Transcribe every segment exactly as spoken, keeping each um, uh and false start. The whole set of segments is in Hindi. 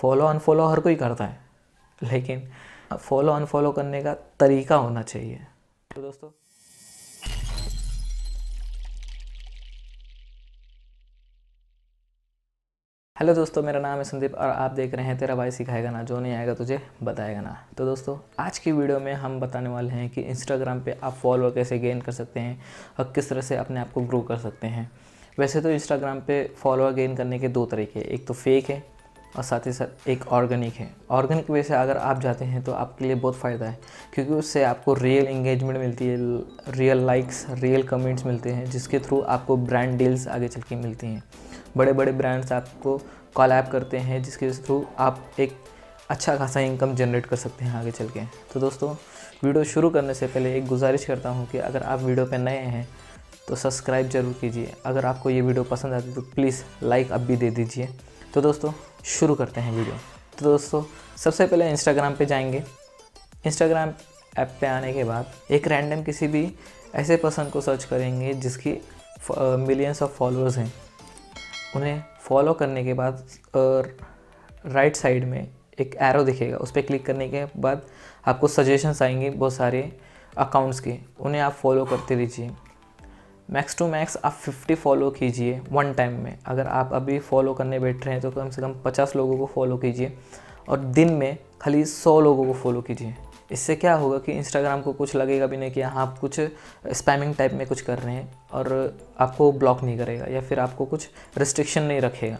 फॉलो अनफॉलो हर कोई करता है, लेकिन फॉलो अनफॉलो करने का तरीका होना चाहिए। तो दोस्तों हेलो दोस्तों, मेरा नाम है संदीप और आप देख रहे हैं तेरा भाई सिखाएगा ना, जो नहीं आएगा तुझे बताएगा ना। तो दोस्तों आज की वीडियो में हम बताने वाले हैं कि इंस्टाग्राम पे आप फॉलोअर कैसे गेन कर सकते हैं और किस तरह से अपने आप को ग्रो कर सकते हैं। वैसे तो इंस्टाग्राम पे फॉलोअर गेन करने के दो तरीके हैं, एक तो फेक है और साथ ही साथ एक ऑर्गेनिक है। ऑर्गेनिक वे से अगर आप जाते हैं तो आपके लिए बहुत फ़ायदा है, क्योंकि उससे आपको रियल इंगेजमेंट मिलती है, रियल लाइक्स, रियल कमेंट्स मिलते हैं, जिसके थ्रू आपको ब्रांड डील्स आगे चल के मिलती हैं। बड़े बड़े ब्रांड्स आपको कॉलैब करते हैं, जिसके थ्रू आप एक अच्छा खासा इनकम जनरेट कर सकते हैं आगे चल के। तो दोस्तों वीडियो शुरू करने से पहले एक गुजारिश करता हूँ कि अगर आप वीडियो पर नए हैं तो सब्सक्राइब जरूर कीजिए। अगर आपको ये वीडियो पसंद आती तो प्लीज़ लाइक अब भी दे दीजिए। तो दोस्तों शुरू करते हैं वीडियो। तो दोस्तों सबसे पहले इंस्टाग्राम पे जाएंगे। इंस्टाग्राम ऐप पे आने के बाद एक रैंडम किसी भी ऐसे पर्सन को सर्च करेंगे जिसकी मिलियंस ऑफ फॉलोअर्स हैं। उन्हें फॉलो करने के बाद राइट साइड में एक एरो दिखेगा, उस पर क्लिक करने के बाद आपको सजेशंस आएंगे बहुत सारे अकाउंट्स के, उन्हें आप फॉलो करते रहिए। मैक्स टू मैक्स आप फिफ्टी फॉलो कीजिए वन टाइम में। अगर आप अभी फॉलो करने बैठ रहे हैं तो कम से कम पचास लोगों को फॉलो कीजिए और दिन में खाली सौ लोगों को फॉलो कीजिए। इससे क्या होगा कि इंस्टाग्राम को कुछ लगेगा भी नहीं कि आप कुछ स्पैमिंग टाइप में कुछ कर रहे हैं, और आपको ब्लॉक नहीं करेगा या फिर आपको कुछ रिस्ट्रिक्शन नहीं रखेगा।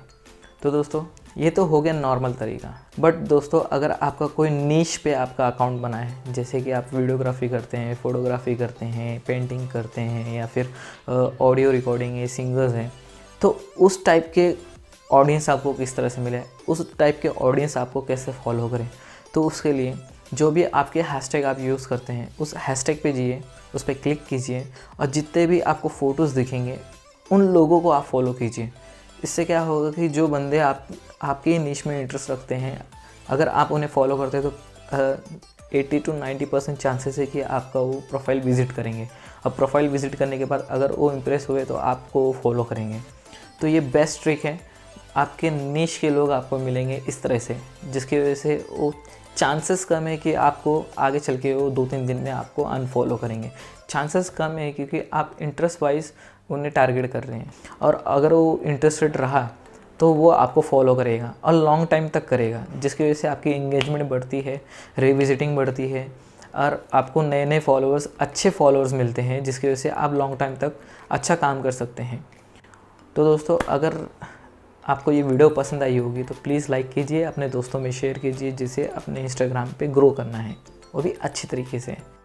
तो दोस्तों ये तो हो गया नॉर्मल तरीका। बट दोस्तों अगर आपका कोई नीश पे आपका अकाउंट बना है, जैसे कि आप वीडियोग्राफी करते हैं, फ़ोटोग्राफी करते हैं, पेंटिंग करते हैं, या फिर ऑडियो रिकॉर्डिंग है, सिंगर्स हैं, तो उस टाइप के ऑडियंस आपको किस तरह से मिले, उस टाइप के ऑडियंस आपको कैसे फॉलो करें, तो उसके लिए जो भी आपके हैशटैग आप यूज़ करते हैं उस हैशटैग पे जाइए, उस पर क्लिक कीजिए और जितने भी आपको फ़ोटोज़ दिखेंगे उन लोगों को आप फॉलो कीजिए। इससे क्या होगा कि जो बंदे आप आपके नीश में इंटरेस्ट रखते हैं, अगर आप उन्हें फॉलो करते हैं तो अस्सी टू नब्बे परसेंट चांसेस है कि आपका वो प्रोफाइल विज़िट करेंगे। अब प्रोफाइल विज़िट करने के बाद अगर वो इम्प्रेस हुए तो आपको फॉलो करेंगे। तो ये बेस्ट ट्रिक है, आपके नीश के लोग आपको मिलेंगे इस तरह से, जिसकी वजह से वो चांसेस कम है कि आपको आगे चल के वो दो तीन दिन में आपको अनफॉलो करेंगे। चांसेस कम है क्योंकि आप इंटरेस्ट वाइज उन्हें टारगेट कर रहे हैं, और अगर वो इंटरेस्टेड रहा तो वो आपको फॉलो करेगा और लॉन्ग टाइम तक करेगा, जिसकी वजह से आपकी इंगेजमेंट बढ़ती है, रिविजिटिंग बढ़ती है और आपको नए नए फॉलोअर्स, अच्छे फॉलोअर्स मिलते हैं, जिसकी वजह से आप लॉन्ग टाइम तक अच्छा काम कर सकते हैं। तो दोस्तों अगर आपको ये वीडियो पसंद आई होगी तो प्लीज़ लाइक कीजिए, अपने दोस्तों में शेयर कीजिए, जिसे अपने इंस्टाग्राम पर ग्रो करना है वो भी अच्छे तरीके से।